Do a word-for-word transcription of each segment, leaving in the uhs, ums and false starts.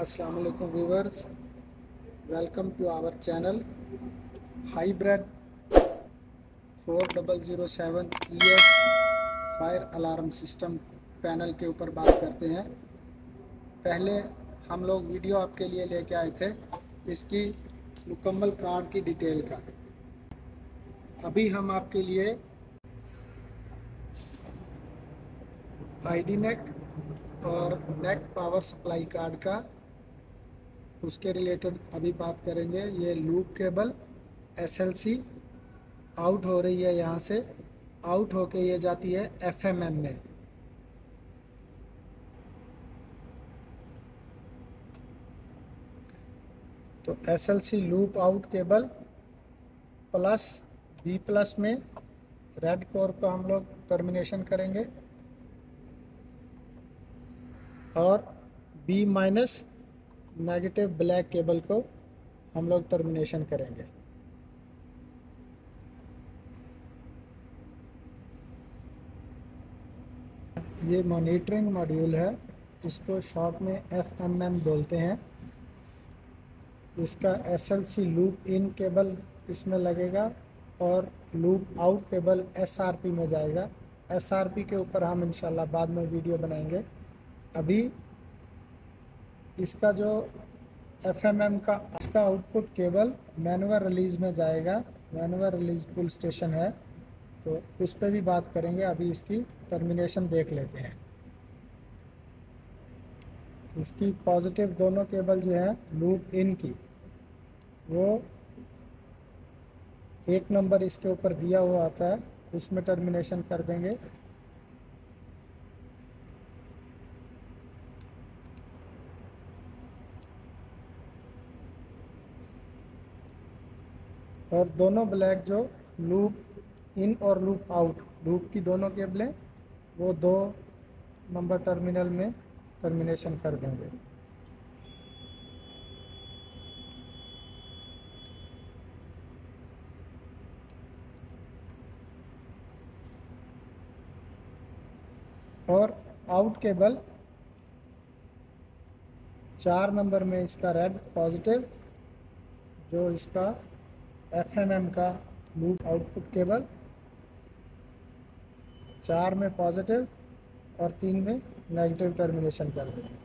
Assalamualaikum viewers, welcome to our channel Hybrid four zero zero seven E S Fire Alarm System panel के ऊपर बात करते हैं। पहले हम लोग वीडियो आपके लिए लेके आए थे इसकी मुकम्मल कार्ड की डिटेल का। अभी हम आपके लिए आईडी नेक और नेक पावर सप्लाई कार्ड का उसके रिलेटेड अभी बात करेंगे। ये loop cable S L C out हो रही है, यहाँ से आउट होके ये जाती है एफ एम एम में। तो S L C loop out cable plus B plus में रेड कोर को हम लोग टर्मिनेशन करेंगे और B minus negative black cable को हम लोग टर्मिनेशन करेंगे। ये मॉनिटरिंग मॉड्यूल है, इसको शॉर्ट में एफ एम एम बोलते हैं। इसका S L C loop in cable इसमें लगेगा और loop out cable S R P में जाएगा। एस आर पी के ऊपर हम इंशाल्लाह बाद में वीडियो बनाएंगे। अभी इसका जो एफ एम एम का इसका आउटपुट केबल मैनुअल रिलीज में जाएगा। मैनुअल रिलीज पुल स्टेशन है तो उस पर भी बात करेंगे। अभी इसकी टर्मिनेशन देख लेते हैं। इसकी पॉजिटिव दोनों केबल जो है लूप इन की, वो एक नंबर इसके ऊपर दिया हुआ आता है, उसमें टर्मिनेशन कर देंगे। और दोनों ब्लैक जो लूप इन और लूप आउट लूप की दोनों केबलें वो दो नंबर टर्मिनल में टर्मिनेशन कर देंगे। और आउट केबल चार नंबर में इसका रेड पॉजिटिव जो इसका एफ एम एम का लूप आउटपुट केबल चार में पॉजिटिव और तीन में नेगेटिव टर्मिनेशन कर देंगे।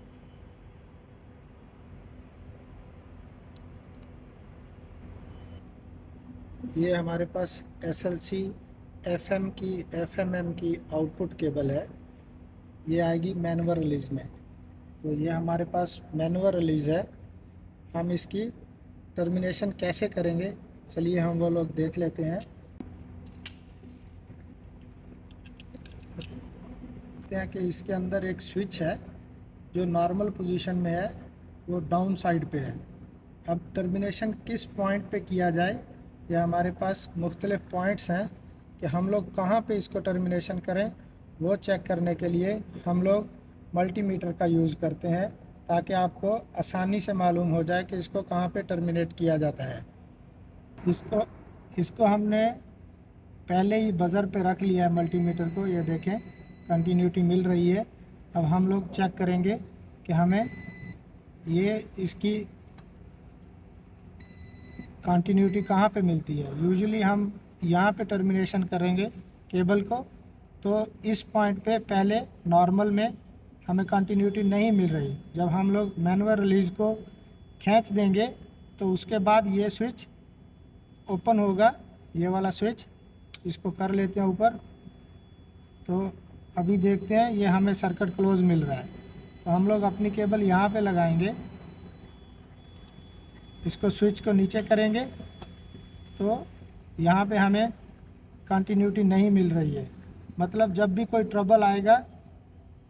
ये हमारे पास S L C F M की एफ एम एम की आउटपुट केबल है, ये आएगी मैनुअल रिलीज में। तो ये हमारे पास मैनुअल रिलीज है, हम इसकी टर्मिनेशन कैसे करेंगे चलिए हम वो लोग देख लेते हैं हैं कि इसके अंदर एक स्विच है जो नॉर्मल पोजीशन में है, वो डाउन साइड पे है। अब टर्मिनेशन किस पॉइंट पे किया जाए, या हमारे पास मुख्तलिफ पॉइंट्स हैं कि हम लोग कहाँ पे इसको टर्मिनेशन करें, वो चेक करने के लिए हम लोग मल्टीमीटर का यूज़ करते हैं ताकि आपको आसानी से मालूम हो जाए कि इसको कहाँ पे टर्मिनेट किया जाता है। इसको इसको हमने पहले ही बजर पे रख लिया है मल्टीमीटर को, ये देखें कंटिन्यूटी मिल रही है। अब हम लोग चेक करेंगे कि हमें ये इसकी कंटिन्यूटी कहाँ पे मिलती है। यूजुअली हम यहाँ पे टर्मिनेशन करेंगे केबल को, तो इस पॉइंट पे पहले नॉर्मल में हमें कंटिन्यूटी नहीं मिल रही। जब हम लोग मैनुअल रिलीज को खींच देंगे तो उसके बाद ये स्विच ओपन होगा, ये वाला स्विच। इसको कर लेते हैं ऊपर, तो अभी देखते हैं ये हमें सर्किट क्लोज मिल रहा है। तो हम लोग अपनी केबल यहाँ पे लगाएंगे, इसको स्विच को नीचे करेंगे तो यहाँ पे हमें कंटिन्यूटी नहीं मिल रही है। मतलब जब भी कोई ट्रबल आएगा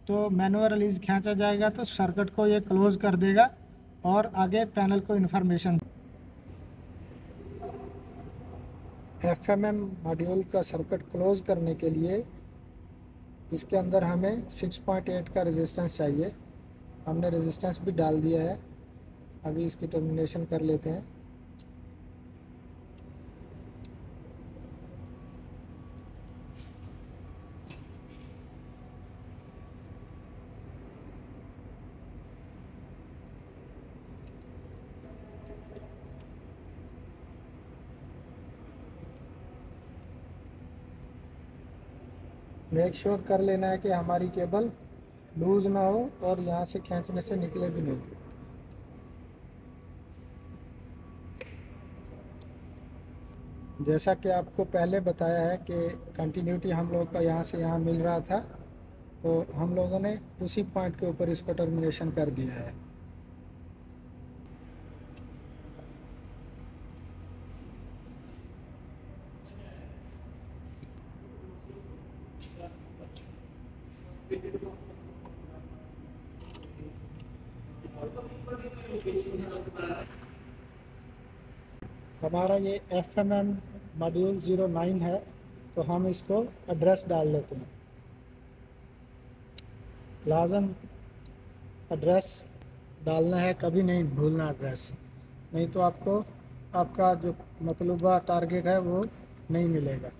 तो मैनुअल रिलीज खींचा जाएगा तो सर्किट को ये क्लोज कर देगा और आगे पैनल को information. F M M module का सर्किट क्लोज करने के लिए इसके अंदर हमें सिक्स पॉइंट एट का रेजिस्टेंस चाहिए, हमने रेजिस्टेंस भी डाल दिया है। अभी इसकी टर्मिनेशन कर लेते हैं। मेक श्योर कर लेना है कि हमारी केबल लूज़ ना हो और यहाँ से खींचने से निकले भी नहीं। जैसा कि आपको पहले बताया है कि कंटिन्यूटी हम लोग का यहाँ से यहाँ मिल रहा था, तो हम लोगों ने उसी पॉइंट के ऊपर इसको टर्मिनेशन कर दिया है। हमारा ये F M M module zero nine है, तो हम इसको एड्रेस डाल लेते हैं। लाजम एड्रेस डालना है, कभी नहीं भूलना एड्रेस, नहीं तो आपको आपका जो मतलूबा टारगेट है वो नहीं मिलेगा।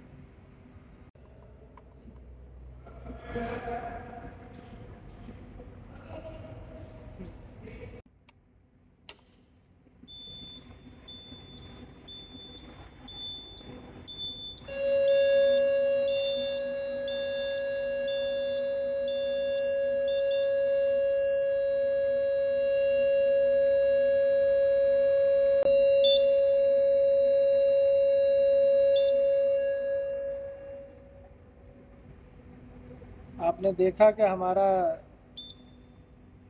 आपने देखा कि हमारा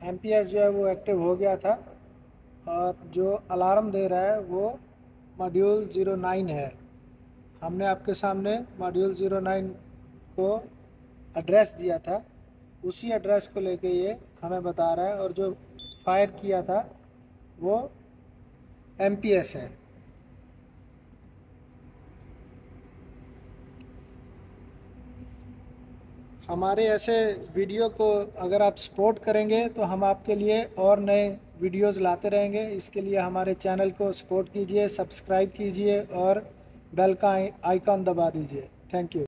एम पी एस जो है वो एक्टिव हो गया था और जो अलार्म दे रहा है वो मॉड्यूल ज़ीरो नाइन है। हमने आपके सामने मॉड्यूल ज़ीरो नाइन को एड्रेस दिया था, उसी एड्रेस को लेके ये हमें बता रहा है, और जो फायर किया था वो एम पी एस है। हमारे ऐसे वीडियो को अगर आप सपोर्ट करेंगे तो हम आपके लिए और नए वीडियोस लाते रहेंगे। इसके लिए हमारे चैनल को सपोर्ट कीजिए, सब्सक्राइब कीजिए और बेल का आइकॉन दबा दीजिए। Thank you.